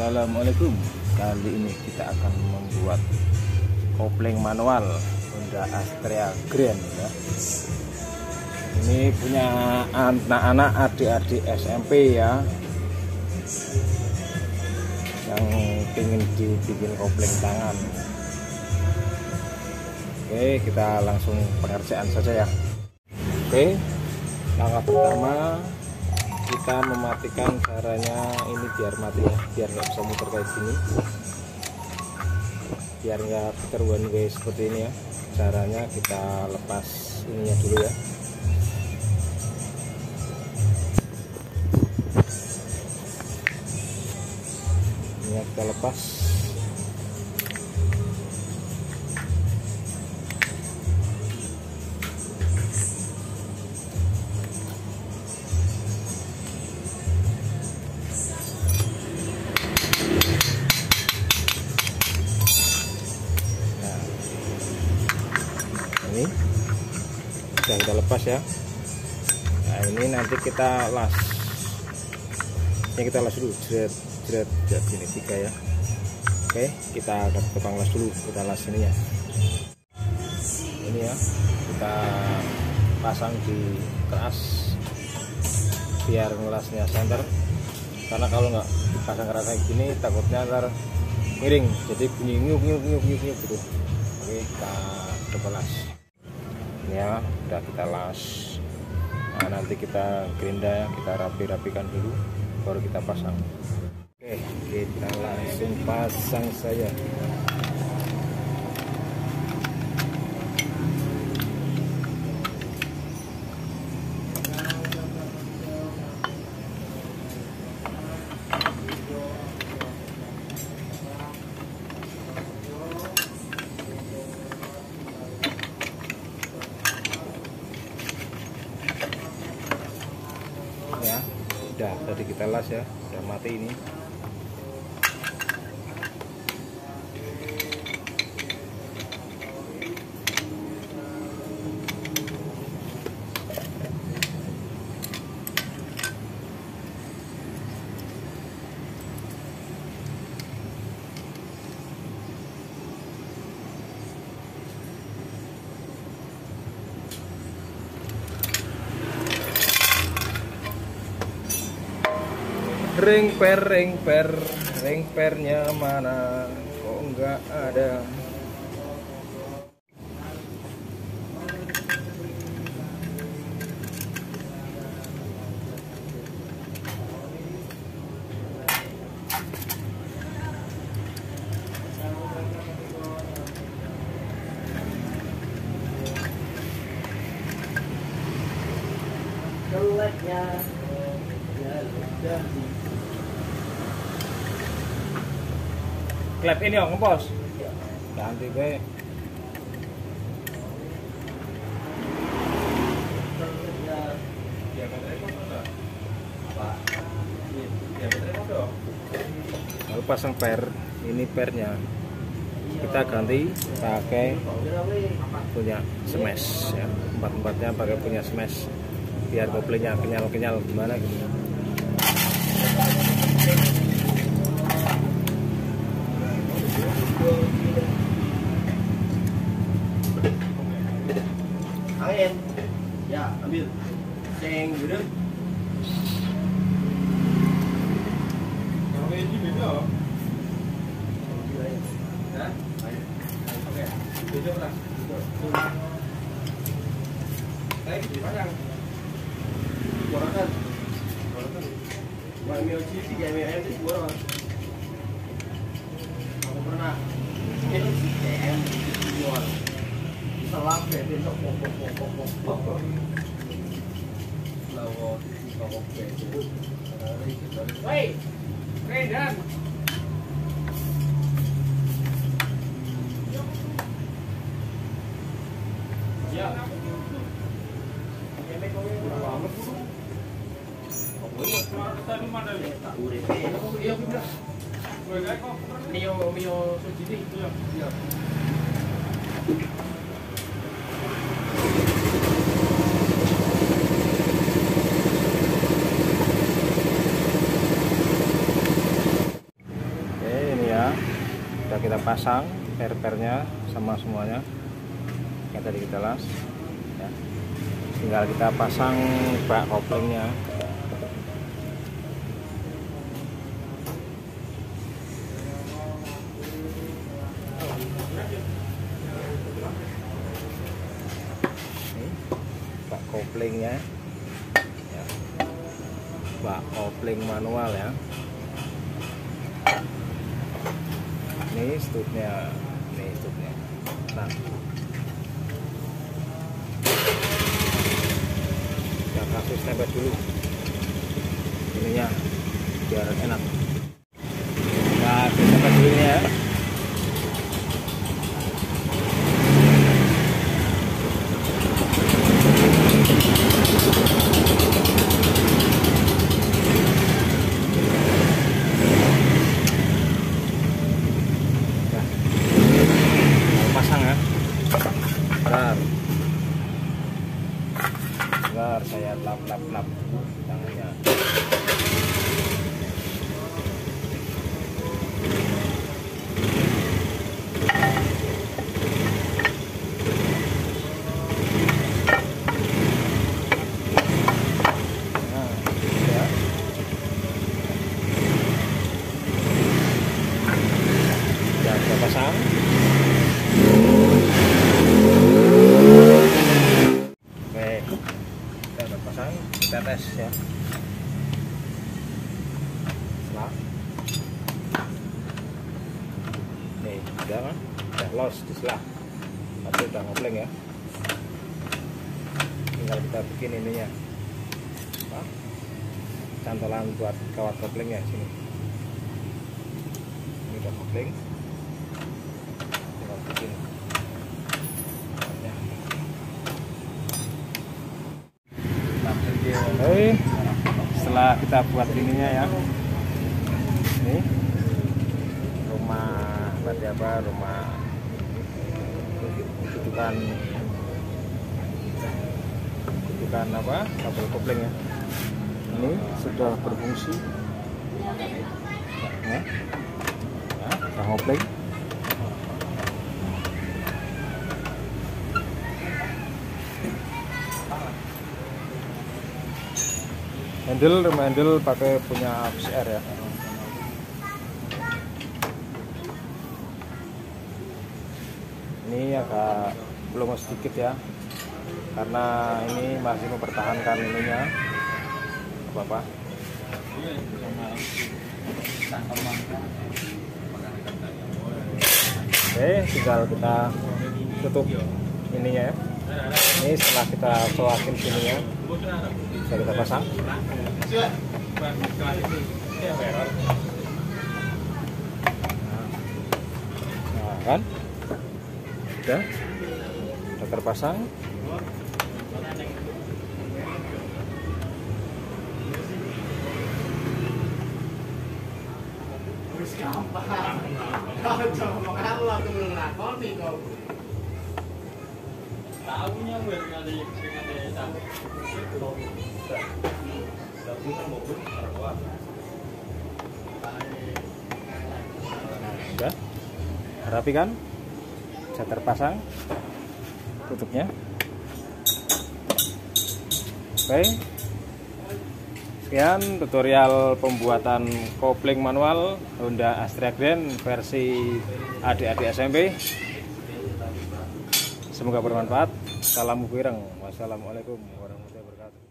Assalamualaikum. Kali ini kita akan membuat kopling manual Honda Astrea Grand ya. Ini punya anak-anak, adik-adik SMP ya, yang ingin dibikin kopling tangan. Oke, kita langsung pengerjaan saja ya. Oke, langkah pertama kita mematikan caranya ini biar mati ya, biar nggak bisa muter kayak gini, biar nggak putar one way seperti ini ya. Caranya kita lepas ininya dulu ya. Ini kita lepas. Kita lepas ya. Nah, ini nanti kita las. Ini kita las dulu, jret ini 3 ya. Oke, kita ke tukang las dulu, kita las ini ya. Ini ya, kita pasang di keras biar ngelasnya center. Karena kalau nggak dipasang keras kayak gini takutnya ntar miring, jadi bunyi nyuk gitu. Oke, kita coba las. Ya, udah kita las. Nah, nanti kita gerinda ya, kita rapi-rapikan dulu baru kita pasang. Oke, kita langsung pasang saja. Udah tadi kita las ya, udah mati ini. Ring pernya mana? Kok enggak ada? Jeleknya klep ini om ngepos ganti gue. Lalu pasang per ini, pernya kita ganti pakai punya smash ya, empat-empatnya pakai punya smash biar koplingnya kenyal-kenyal gimana gitu. Angin ya, ambil ceng duduk. Kalau ini beda, oke beda lah, baik dipasang borakan borakan 2 mil 3 mil itu borakan. Aku pernah DM di luar selang besok pokok lawa di pokok besok hari kita. Woi, Rendan. Ya. Ini kok enggak apa-apa. Kok ini cuma tadi mana nih? Urip. Iya, udah. Mio Sujidi itu ya. Iya. terpasang per-pernya sama semuanya yang tadi kita las ya. Tinggal kita pasang bak koplingnya. Bak koplingnya ya. Bak kopling manual ya. Ini stutnya, ini stutnya. Nah, kita kasih stempel dulu ininya biar enak. Nah, kita stempel dulu ini ya. Saya lap tangannya. Nah, kita pasang. Kita tes ya. Setelah nih udah kan, udah los di selah, tapi udah ngopleng ya. Tinggal kita bikin ininya, apa? Cantolan buat kawat koplingnya sini. Ini udah kopling. Tinggal bikin. Setelah kita buat ininya ya, ini rumah berarti apa, rumah kedudukan apa kabel kopling ya. Ini sudah berfungsi ya, sudah kopling. Handle pakai punya SR ya. Ini agak belum sedikit ya, karena ini masih mempertahankan ininya apa-apa. Oke, tinggal kita tutup ininya ya. Ini setelah kita selakin sininya, bisa kita pasang. Nah kan, sudah terpasang. Sudah rapi kan, bisa terpasang tutupnya. Oke, sekian tutorial pembuatan kopling manual Honda Astrea Grand versi adik-adik SMP. Semoga bermanfaat. Salam kuireng. Wassalamualaikum warahmatullahi wabarakatuh.